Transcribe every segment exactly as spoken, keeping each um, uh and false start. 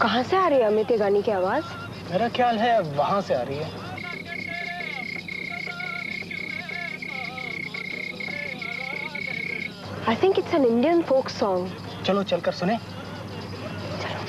कहाँ से आ रही है अमित ये गाने की आवाज? मेरा ख्याल है वहाँ से आ रही है। I think it's an Indian folk song. चलो चलकर सुने। चलो।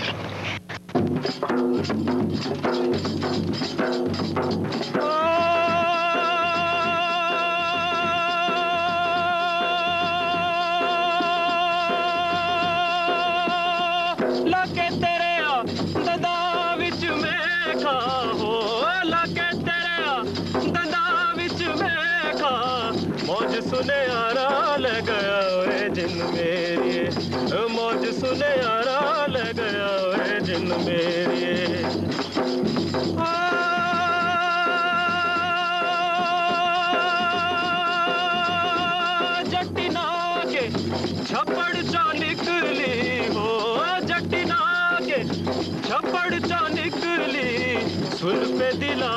सुर पे दिला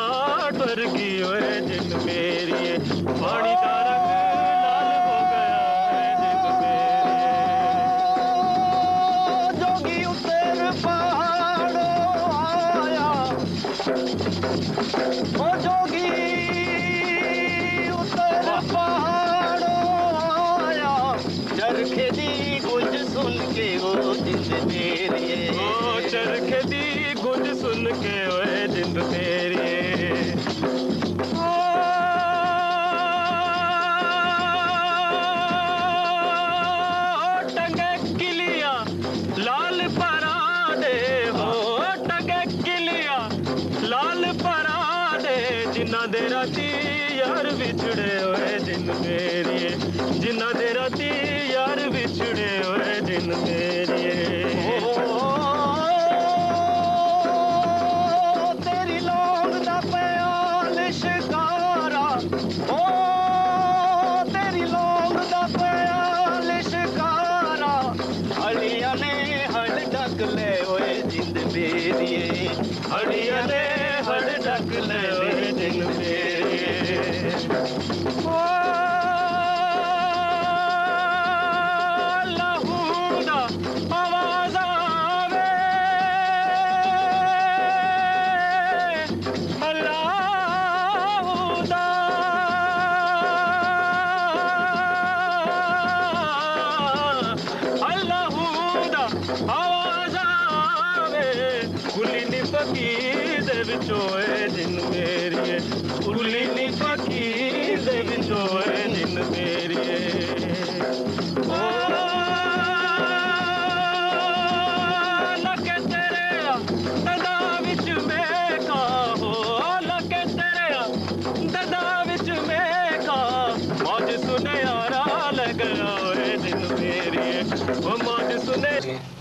पर की ओए जिन मेरी पानी का रंग लाल हो गया जिन मेरी जोगी उतर पहाड़ों आया ओ जोगी उतर पहाड़ों आया चरखे दी गुंज सुन के वो जिन मेरी ओ चरखे दी गुंज सुन के तेरे टंगे किलिया लाल परादे हो टंगे किलिया लाल परादे जिन्ना दे राती यार बिछड़े होए जिन तेरे जिन्ना दे राती यार बिछड़े होए जिन तेरे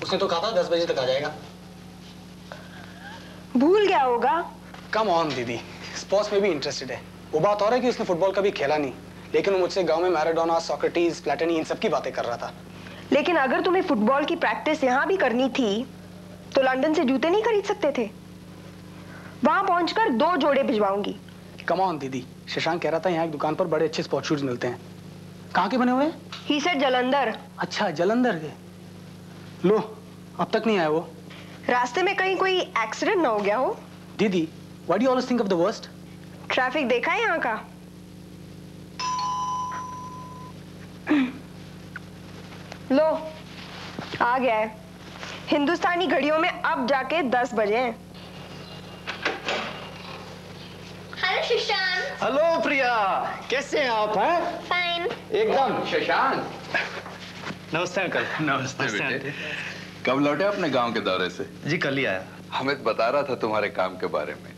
उसने तो कहा था दस बजे तक आ जाएगा। भूल गया होगा। कम ऑन दीदी, स्पोर्ट्स में भी इंटरेस्टेड है। वो बात और है कि उसने फुटबॉल कभी खेला नहीं, लेकिन वो मुझसे गांव में मैराडोना, सॉक्रेटिस, प्लेटनी इन सब की बातें कर रहा था। लेकिन अगर तुम्हें फुटबॉल की प्रैक्टिस यहाँ भी करनी थी तो लंदन से जूते नहीं खरीद सकते थे? वहां पहुंचकर दो जोड़े भिजवाऊंगी। कम ऑन दीदी, शशांक कह रहा था यहाँ एक दुकान पर बड़े अच्छे स्पोर्ट्स शूज मिलते हैं। कहाँ के बने हुए हैं? He said Jalandhar. अच्छा, जालंधर के। लो, अब तक नहीं आया वो। रास्ते में कहीं कोई एक्सीडेंट ना हो गया हो। दीदी, why do you always think of the worst? Traffic देखा है यहाँ का? लो, आ गया है। हिंदुस्तानी घड़ियों में अब जाके दस बजे हैं। हेलो शशांक। हेलो प्रिया, कैसे हैं आप? हैं? फाइन। एकदम। शशांक, नमस्ते अंकल। नमस्ते बेटे। कब लौटे अपने गांव के दौरे से? जी कल ही आया। अमित बता रहा था तुम्हारे काम के बारे में।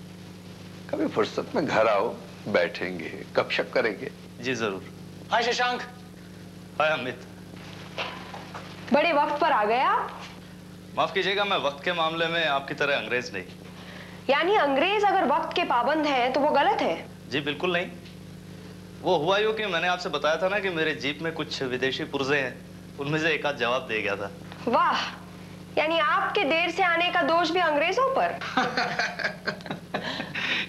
कभी फुर्सत में घर आओ, बैठेंगे, गपशप करेंगे। जी जरूर। हाय शशांक। हाय अमित। बड़े वक्त पर आ गया। माफ कीजिएगा, मैं वक्त के मामले में आपकी तरह अंग्रेज नहीं। यानी अंग्रेज अगर वक्त के पाबंद है तो वो गलत है? जी बिल्कुल नहीं। वो हुआ यूं कि मैंने आपसे बताया था ना कि मेरे जीप में कुछ विदेशी पुर्जे हैं, उनमें से एक आध जवाब दे गया था। वाह, यानी आपके देर से आने का दोष भी अंग्रेजों पर।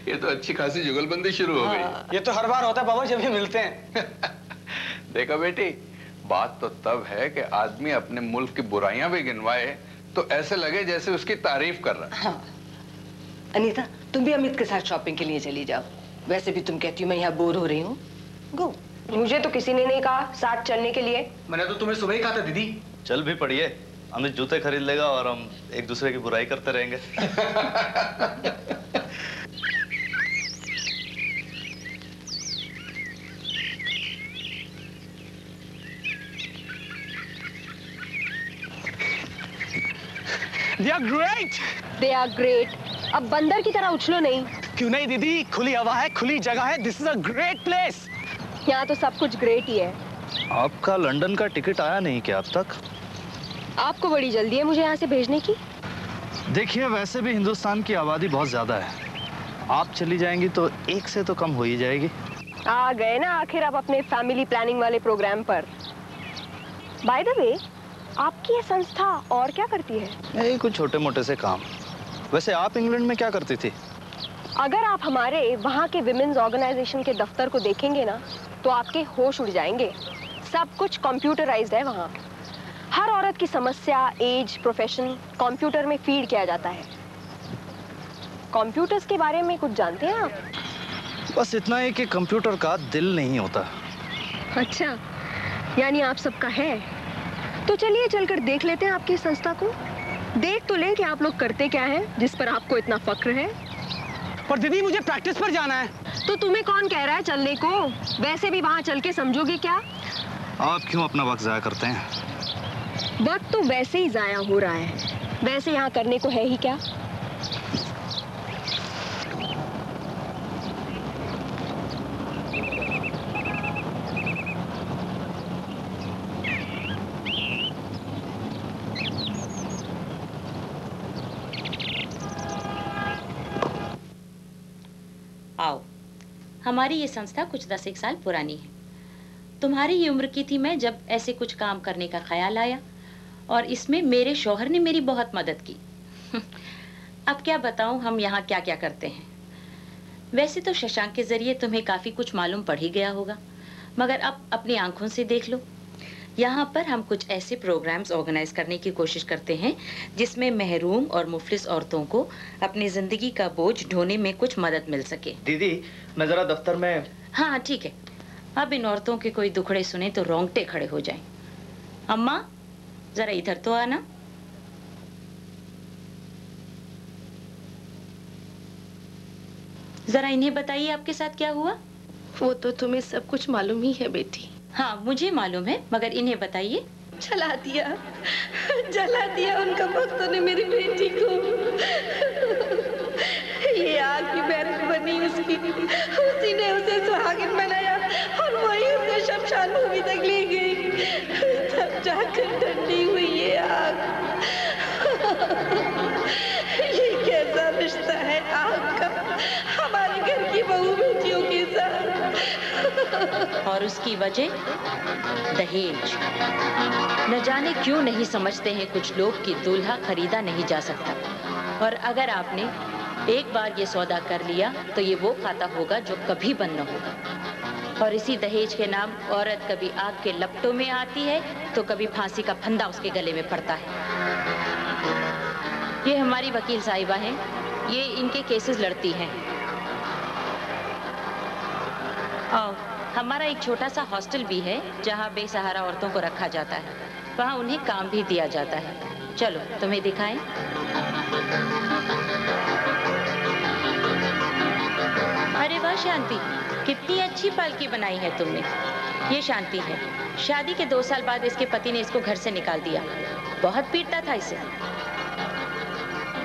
ये तो अच्छी खासी जुगलबंदी शुरू हो गई। ये तो हर बार होता है बाबा, जब भी मिलते हैं। देखा बेटी, बात तो तब है कि आदमी अपने मुल्क की बुराइयां भी गिनवाए तो ऐसे लगे जैसे उसकी तारीफ कर रहा है। हाँ। अनीता, तुम भी अमित के साथ शॉपिंग के लिए चली जाओ। वैसे भी तुम कहती हो मैं यहाँ बोर हो रही हूँ। गो। मुझे तो किसी ने नहीं कहा साथ चलने के लिए। मैंने तो तुम्हें सुबह ही कहा था दीदी। चल भी पड़िए, अमित जूते खरीद लेगा और हम एक दूसरे की बुराई करते रहेंगे। They are great. They are great. अब बंदर की तरह उछलो नहीं। क्यों नहीं दीदी, खुली हवा है, खुली जगह है। This is a great place. यहाँ तो सब कुछ ग्रेट ही है। आपका लंदन का टिकट आया नहीं क्या अब तक? आपको बड़ी जल्दी है मुझे यहाँ से भेजने की। देखिए, वैसे भी हिंदुस्तान की आबादी बहुत ज्यादा है, आप चली जाएंगी तो एक से तो कम हो ही जाएगी। आ गए ना आखिर आप अपने फैमिली प्लानिंग वाले प्रोग्राम पर। बाय द वे, आपकी ये संस्था और क्या करती है? नहीं, कुछ छोटे मोटे से काम। वैसे आप इंग्लैंड में क्या करती थी? अगर आप हमारे वहाँ के विमेन्स ऑर्गेनाइजेशन के दफ्तर को देखेंगे ना तो आपके होश उड़ जाएंगे। सब कुछ कंप्यूटराइज्ड है वहाँ। हर औरत की समस्या, एज, प्रोफेशन कंप्यूटर में फीड किया जाता है। कंप्यूटर्स के बारे में कुछ जानते हैं आप? बस इतना ही कि कंप्यूटर का दिल नहीं होता। अच्छा, यानी आप सबका है। तो चलिए चलकर देख लेते हैं आपकी संस्था को। देख तो लें कि आप लोग करते क्या है जिस पर आपको इतना फक्र है। पर दीदी, मुझे प्रैक्टिस पर जाना है। तो तुम्हें कौन कह रहा है चलने को? वैसे भी वहाँ चल के समझोगे क्या? आप क्यों अपना वक्त जाया करते हैं? वक्त तो वैसे ही जाया हो रहा है, वैसे यहाँ करने को है ही क्या। हमारी ये संस्था कुछ दस एक साल पुरानी है। तुम्हारी ये उम्र की थी मैं जब ऐसे कुछ काम करने का ख्याल आया, और इसमें मेरे शौहर ने मेरी बहुत मदद की। अब क्या बताऊं हम यहाँ क्या क्या करते हैं। वैसे तो शशांक के जरिए तुम्हें काफ़ी कुछ मालूम पड़ ही गया होगा, मगर अब अपनी आंखों से देख लो। यहाँ पर हम कुछ ऐसे प्रोग्राम्स ऑर्गेनाइज करने की कोशिश करते हैं जिसमें महरूम और मुफलिस औरतों को अपनी जिंदगी का बोझ ढोने में कुछ मदद मिल सके। दीदी, मैं जरा दफ्तर में। हाँ ठीक है, अब इन औरतों के कोई दुखड़े सुने तो रोंगटे खड़े हो जाएं। अम्मा, जरा इधर तो आना। जरा इन्हें बताइए आपके साथ क्या हुआ। वो तो तुम्हें सब कुछ मालूम ही है बेटी। हाँ मुझे मालूम है, मगर इन्हें बताइए। जला दिया, जला दिया उनका भक्तों ने मेरी बेटी को। ये आग की बैरक बनी उसकी, उसी ने उसे सुहागिन बनाया और वही उसे शमशान भूमि तक ले गई। तब जाकर ठंडी हुई ये आग। ये कैसा रिश्ता है आग का हमारे घर की बहू बेटियों के साथ। और उसकी वजह दहेज। न जाने क्यों नहीं समझते हैं कुछ लोग कि दूल्हा खरीदा नहीं जा सकता, और अगर आपने एक बार ये सौदा कर लिया तो ये वो खाता होगा जो कभी बंद न होगा। और इसी दहेज के नाम औरत कभी आग के लपटों में आती है तो कभी फांसी का फंदा उसके गले में पड़ता है। ये हमारी वकील साहिबा हैं, ये इनके केसेस लड़ती हैं। और हमारा एक छोटा सा हॉस्टल भी है जहाँ बेसहारा औरतों को रखा जाता है, वहाँ उन्हें काम भी दिया जाता है। चलो तुम्हें दिखाएं। अरे वाह शांति, कितनी अच्छी पालकी बनाई है तुमने। ये शांति है, शादी के दो साल बाद इसके पति ने इसको घर से निकाल दिया। बहुत पीटता था इसे।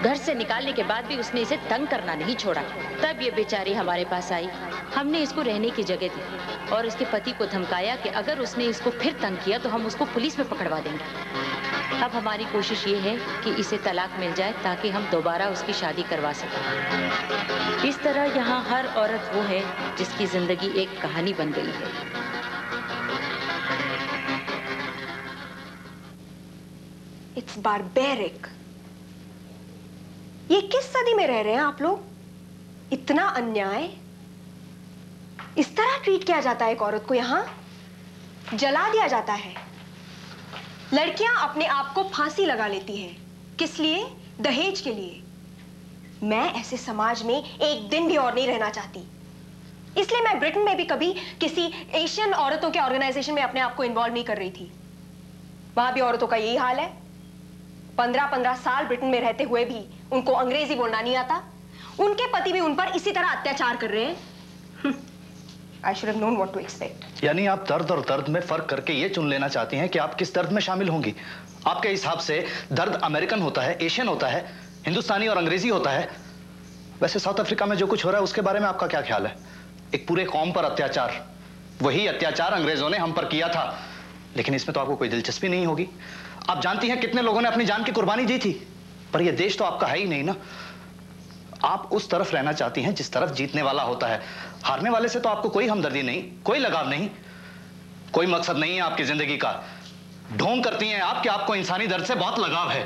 घर से निकालने के बाद भी उसने इसे तंग करना नहीं छोड़ा। तब ये बेचारी हमारे पास आई, हमने इसको रहने की जगह दी और इसके पति को धमकाया कि अगर उसने इसको फिर तंग किया तो हम उसको पुलिस में पकड़वा देंगे। अब हमारी कोशिश ये है कि इसे तलाक मिल जाए ताकि हम दोबारा उसकी शादी करवा सकें। इस तरह यहाँ हर औरत वो है जिसकी जिंदगी एक कहानी बन गई है। It's barbaric. ये किस सदी में रह रहे हैं आप लोग? इतना अन्याय, इस तरह ट्रीट किया जाता है एक औरत को। यहाँ जला दिया जाता है, लड़कियां अपने आप को फांसी लगा लेती हैं। किस लिए? दहेज के लिए। मैं ऐसे समाज में एक दिन भी और नहीं रहना चाहती, इसलिए मैं ब्रिटेन में भी कभी किसी एशियन औरतों के ऑर्गेनाइजेशन में अपने आप को इन्वॉल्व नहीं कर रही थी। वहां भी औरतों का यही हाल है। पंद्रह पंद्रह साल ब्रिटेन में रहते हुए भी उनको अंग्रेजी बोलना नहीं आता। उनके पति भी उन पर इसी तरह अत्याचार कर रहे हैं। I should have known what to expect। यानी आप दर्द और दर्द में फर्क करके ये चुन लेना चाहती हैं कि आप किस दर्द में शामिल होंगी। आपके हिसाब से दर्द अमेरिकन होता है, एशियन होता है, हिंदुस्तानी और अंग्रेजी होता है। वैसे साउथ अफ्रीका में जो कुछ हो रहा है उसके बारे में आपका क्या ख्याल है? एक पूरे कौम पर अत्याचार, वही अत्याचार अंग्रेजों ने हम पर किया था, लेकिन इसमें तो आपको कोई दिलचस्पी नहीं होगी। आप जानती हैं कितने लोगों ने अपनी जान की कुर्बानी दी थी, पर यह देश तो आपका है ही नहीं ना। आप उस तरफ रहना चाहती हैं जिस तरफ जीतने वाला होता है। हारने वाले से तो आपको कोई हमदर्दी नहीं, कोई लगाव नहीं, कोई मकसद नहीं है आपकी जिंदगी का। ढोंग करती हैं आप कि आपको इंसानी दर्द से बहुत लगाव है।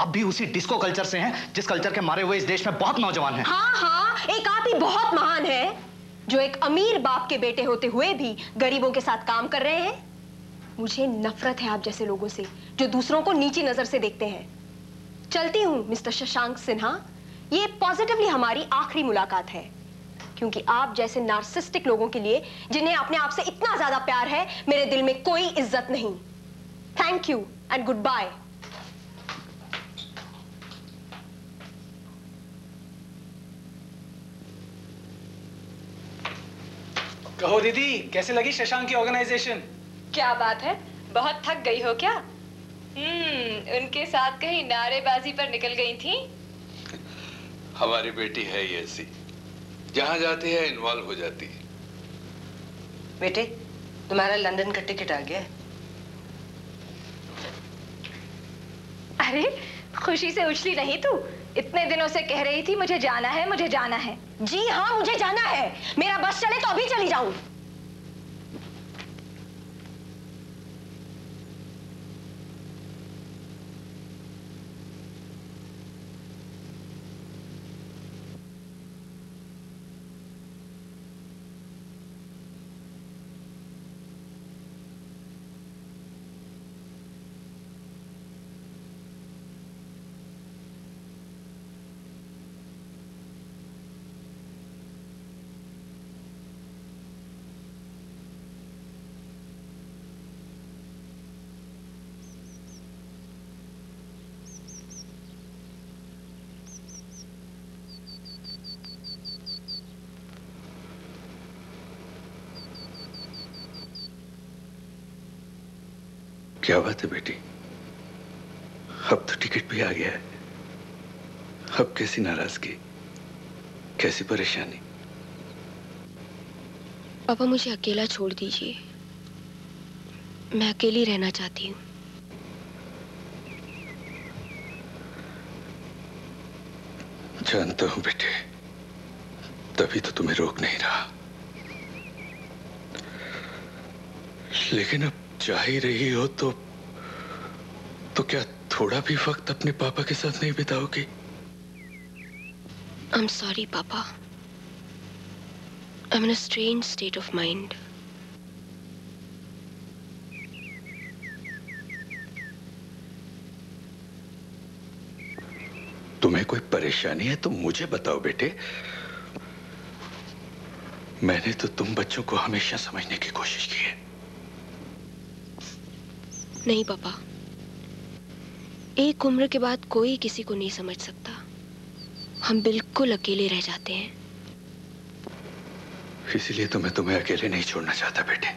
आप भी उसी डिस्को कल्चर से हैं जिस कल्चर के मारे हुए इस देश में बहुत नौजवान हैं। हाँ हाँ, एक आप ही बहुत महान है जो एक अमीर बाप के बेटे होते हुए भी गरीबों के साथ काम कर रहे हैं। मुझे नफरत है आप जैसे लोगों से जो दूसरों को नीची नजर से देखते हैं। चलती हूँ मिस्टर शशांक सिन्हा, ये पॉजिटिवली हमारी आखिरी मुलाकात है, क्योंकि आप जैसे नार्सिस्टिक लोगों के लिए जिन्हें अपने आप से इतना ज्यादा प्यार है, मेरे दिल में कोई इज्जत नहीं। Thank you and goodbye. कहो दीदी, कैसे लगी शशांक की ऑर्गेनाइजेशन? क्या बात है, बहुत थक गई हो क्या? हम्म, उनके साथ कहीं नारेबाजी पर निकल गई थी? हमारी बेटी है ये ऐसी, जहाँ जाती है इन्वॉल्व हो जाती है। बेटे, तुम्हारा लंदन का टिकट आ गया है। अरे खुशी से उछली नहीं तू? इतने दिनों से कह रही थी मुझे जाना है, मुझे जाना है। जी हाँ, मुझे जाना है। मेरा बस चले तो अभी चली जाऊं। क्या बात है बेटी, अब तो टिकट भी आ गया है। अब कैसी नाराजगी, कैसी परेशानी। पापा मुझे अकेला छोड़ दीजिए, मैं अकेली रहना चाहती हूँ। जानता हूँ बेटे, तभी तो तुम्हें रोक नहीं रहा। लेकिन अब चाह ही रही हो तो तो क्या थोड़ा भी वक्त अपने पापा के साथ नहीं बिताओगी? I'm sorry, पापा। I'm in a strange state of mind। तुम्हें कोई परेशानी है तो मुझे बताओ बेटे। मैंने तो तुम बच्चों को हमेशा समझने की कोशिश की है। नहीं पापा, एक उम्र के बाद कोई किसी को नहीं समझ सकता। हम बिल्कुल अकेले रह जाते हैं। इसीलिए तो मैं तुम्हें अकेले नहीं छोड़ना चाहता बेटे।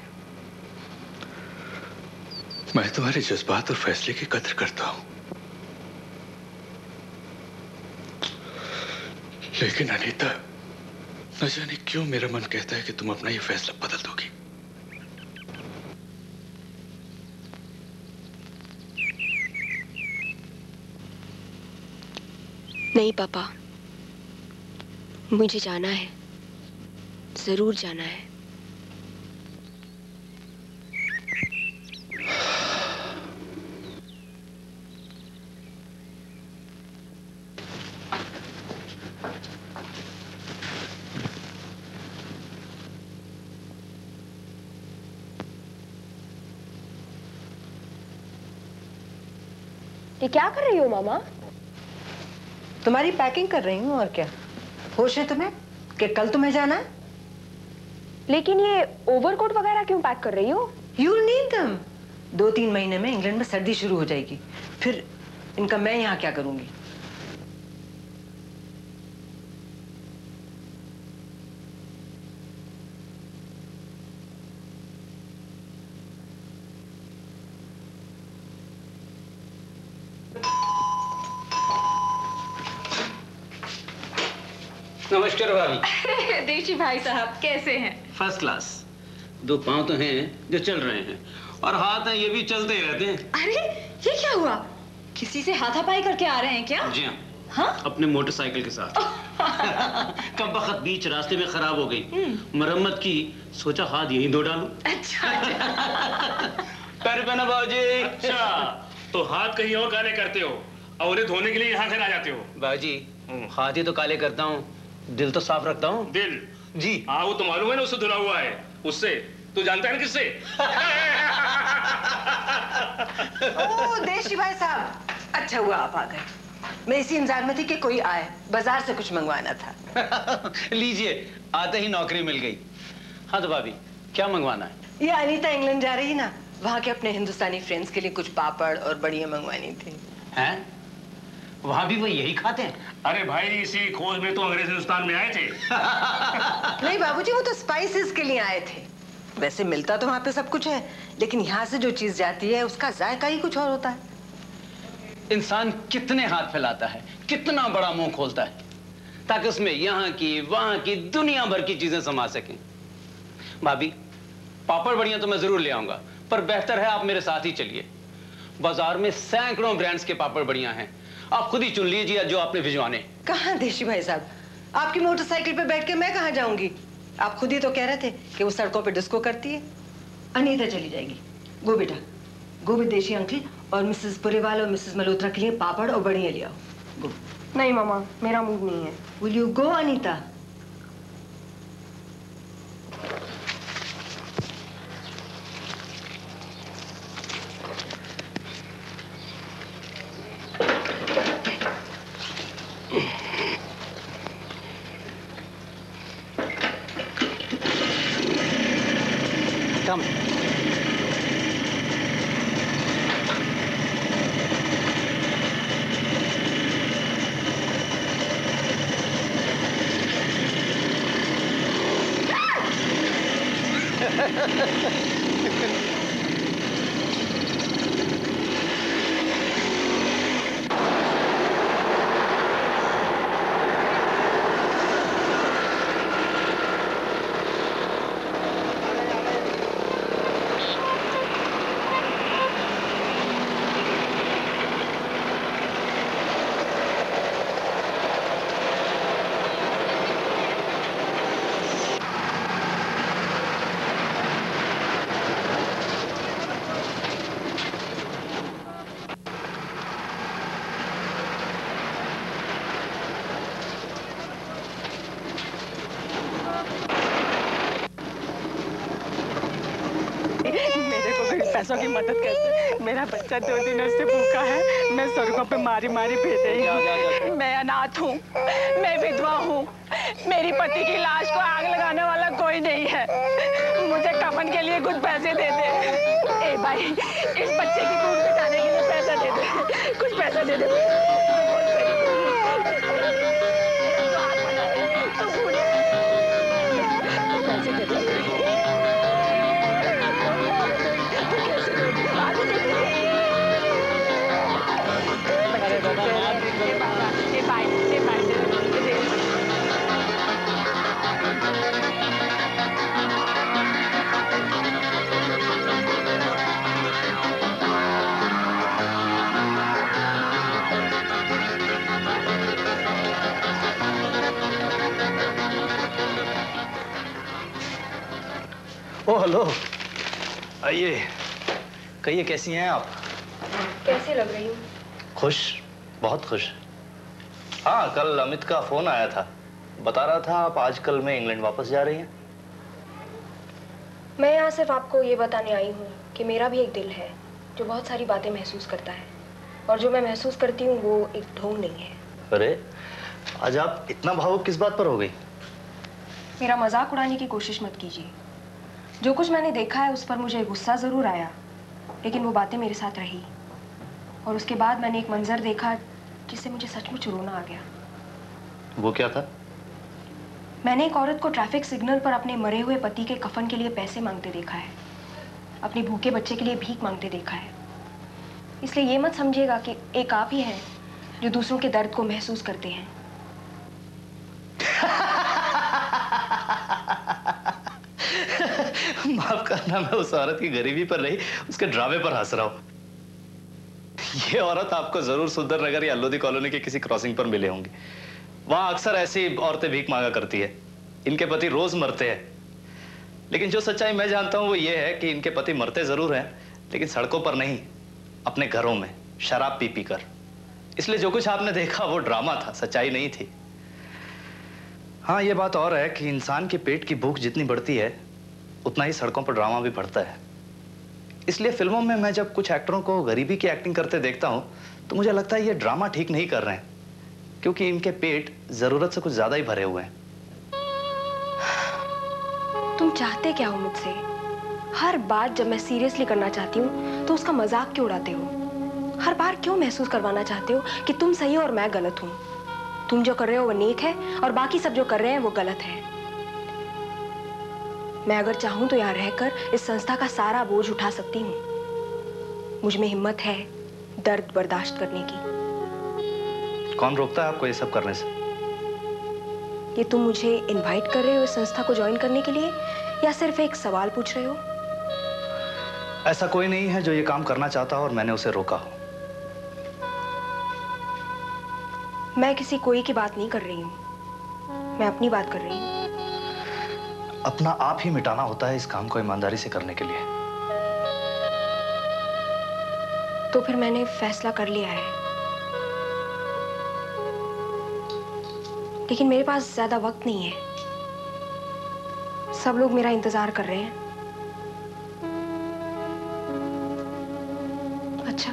मैं तुम्हारे जज्बात और फैसले की कदर करता हूं। लेकिन अनीता, न जाने क्यों मेरा मन कहता है कि तुम अपना ये फैसला बदल दोगी। नहीं पापा, मुझे जाना है, जरूर जाना है। ये क्या कर रही हो मामा? तुम्हारी पैकिंग कर रही हूँ और क्या। होश है तुम्हें कि कल तुम्हें जाना है? लेकिन ये ओवरकोट वगैरह क्यों पैक कर रही हो? You need them. दो तीन महीने में इंग्लैंड में सर्दी शुरू हो जाएगी, फिर इनका मैं यहाँ क्या करूंगी? नमस्कार भाभी। देशी भाई साहब कैसे हैं? First class. दो पांव तो हैं जो चल रहे हैं और हाथ हैं ये भी चलते ही रहते हैं। अरे ये क्या हुआ? किसी से हाथापाई करके आ रहे हैं क्या? जी हाँ। हाँ? अपने मोटरसाइकिल के साथ। कब्बा बीच रास्ते में खराब हो गई, मरम्मत की, सोचा हाथ यही धो डालू। अच्छा, अच्छा। पैर पे ना बाबूजी। अच्छा तो हाथ कहीं और काले करते हो और धोने के लिए यहाँ घर आ जाते हो? बाबूजी हाथ ही तो काले करता हूँ, दिल तो साफ रखता हूँ। दिल? जी हाँ, वो तो मालूम है ना, उससे धुला हुआ है। उससे तू जानता है ना किससे? ओ देशी भाई साहब, अच्छा हुआ आप आ गए। मैं इसी इंतजार में थी कि कोई आए, बाजार से कुछ मंगवाना था। लीजिए, आते ही नौकरी मिल गई। हाँ तो भाभी क्या मंगवाना है? ये अनीता इंग्लैंड जा रही ना, वहाँ के अपने हिंदुस्तानी फ्रेंड्स के लिए कुछ पापड़ और बड़ियाँ मंगवानी थी। हैं? वहाँ भी वो यही खाते हैं? अरे भाई इसी खोज में तो अंग्रेज हिंदुस्तान में आए थे। नहीं बाबूजी, वो तो स्पाइसेस के लिए आए थे। वैसे मिलता तो वहाँ पे सब कुछ है, लेकिन यहाँ से जो चीज जाती है उसका जायका ही कुछ और होता है। इंसान कितने हाथ फैलाता है, कितना बड़ा मुंह खोलता है, ताकि उसमें यहाँ की वहाँ की दुनिया भर की चीजें समा सकें। भाभी पापड़ बढ़िया तो मैं जरूर ले आऊंगा, पर बेहतर है आप मेरे साथ ही चलिए। बाजार में सैकड़ों ब्रांड्स के पापड़ बढ़िया हैं, आप खुद ही चुन लीजिए जो आपने भिजवाने। कहाँ देशी भाई साहब, आपकी मोटरसाइकिल पे बैठ के मैं कहाँ जाऊंगी? आप खुद ही तो कह रहे थे कि वो सड़कों पे डिस्को करती है। अनीता चली जाएगी। गो बेटा, गो भी देशी अंकल और मिसेस पुरेवाल और मिसेस मल्होत्रा के लिए पापड़ और बढ़िया ले आओ। गो। नहीं मामा, मेरा मूड नहीं है। Will you go Anita? की मदद कर। मेरा बच्चा दो दिनों से भूखा है, मैं सड़कों पे मारी मारी भेज रही हूँ। मैं अनाथ हूँ, मैं विधवा हूँ, मेरी पति की लाश को आग लगाने वाला कोई नहीं है। मुझे कफन के लिए कुछ पैसे दे दे। ए भाई, इस बच्चे की दूध बिताने के लिए पैसा दे दे, कुछ पैसा दे दे। ओ हेलो, आइए। कहिए कैसी हैं आप? कैसी लग रही हूँ? खुश, बहुत खुश। हाँ कल अमित का फोन आया था, बता रहा था आप आजकल में इंग्लैंड वापस जा रही हैं। मैं यहाँ सिर्फ आपको ये बताने आई हूँ कि मेरा भी एक दिल है जो बहुत सारी बातें महसूस करता है। और जो मैं महसूस करती हूँ वो एक ढोंग नहीं है। अरे आज आप इतना भावुक किस बात पर हो गई? मेरा मजाक उड़ाने की कोशिश मत कीजिए। जो कुछ मैंने देखा है उस पर मुझे गुस्सा जरूर आया, लेकिन वो बातें मेरे साथ रही और उसके बाद मैंने एक मंजर देखा जिससे मुझे सचमुच रोना आ गया। वो क्या था? मैंने एक औरत को ट्रैफिक सिग्नल पर अपने मरे हुए पति के कफन के लिए पैसे मांगते देखा है, अपने भूखे बच्चे के लिए भीख मांगते देखा है। इसलिए ये मत समझिएगा कि एक आप ही हैं जो दूसरों के दर्द को महसूस करते हैं। माफ करना, मैं उस औरत की गरीबी पर नहीं, उसके ड्रामे पर हंस रहा हूँ। ये औरत आपको जरूर सुंदरनगर या लोधी कॉलोनी के किसी क्रॉसिंग पर मिले होंगे। वहां अक्सर ऐसी औरतें भीख मांगा करती है, इनके पति रोज मरते हैं। लेकिन जो सच्चाई मैं जानता हूँ वो ये है कि इनके पति मरते जरूर हैं, लेकिन सड़कों पर नहीं, अपने घरों में शराब पी पी कर। इसलिए जो कुछ आपने देखा वो ड्रामा था, सच्चाई नहीं थी। हाँ, ये बात और है कि इंसान के पेट की भूख जितनी बढ़ती है उतना ही सड़कों पर ड्रामा भी बढ़ता है। इसलिए फिल्मों में मैं जब कुछ एक्टरों को गरीबी की एक्टिंग करते देखता हूँ तो मुझे लगता है ये ड्रामा ठीक नहीं कर रहे हैं, क्योंकि इनके पेट जरूरत से कुछ ज्यादा ही भरे हुए हैं। तुम चाहते क्या हो मुझसे? हर बात जब मैं सीरियसली करना चाहती हूँ तो उसका मजाक क्यों उड़ाते हो? हर बार क्यों महसूस करवाना चाहते हो कि तुम सही हो और मैं गलत हूँ? तुम जो कर रहे हो वो नेक है और बाकी सब जो कर रहे हैं वो गलत है। मैं अगर चाहूं तो यहाँ रहकर इस संस्था का सारा बोझ उठा सकती हूँ। मुझ में हिम्मत है दर्द बर्दाश्त करने की। कौन रोकता है आपको ये सब करने से? ये तुम मुझे इनवाइट कर रहे हो इस संस्था को ज्वाइन करने के लिए या सिर्फ एक सवाल पूछ रहे हो? ऐसा कोई नहीं है जो ये काम करना चाहता हो और मैंने उसे रोका हो। मैं किसी कोई की बात नहीं कर रही हूँ, मैं अपनी बात कर रही हूँ। अपना आप ही मिटाना होता है इस काम को ईमानदारी से करने के लिए। तो फिर मैंने फैसला कर लिया है, लेकिन मेरे पास ज्यादा वक्त नहीं है। सब लोग मेरा इंतजार कर रहे हैं। अच्छा,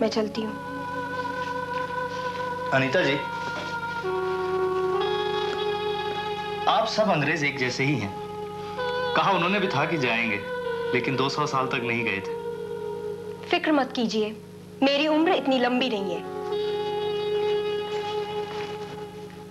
मैं चलती हूँ। अनीता जी, आप सब अंग्रेज एक जैसे ही हैं। कहा उन्होंने भी था कि जाएंगे, लेकिन दो सौ साल तक नहीं गए थे। फिक्र मत कीजिए, मेरी उम्र इतनी लंबी नहीं है।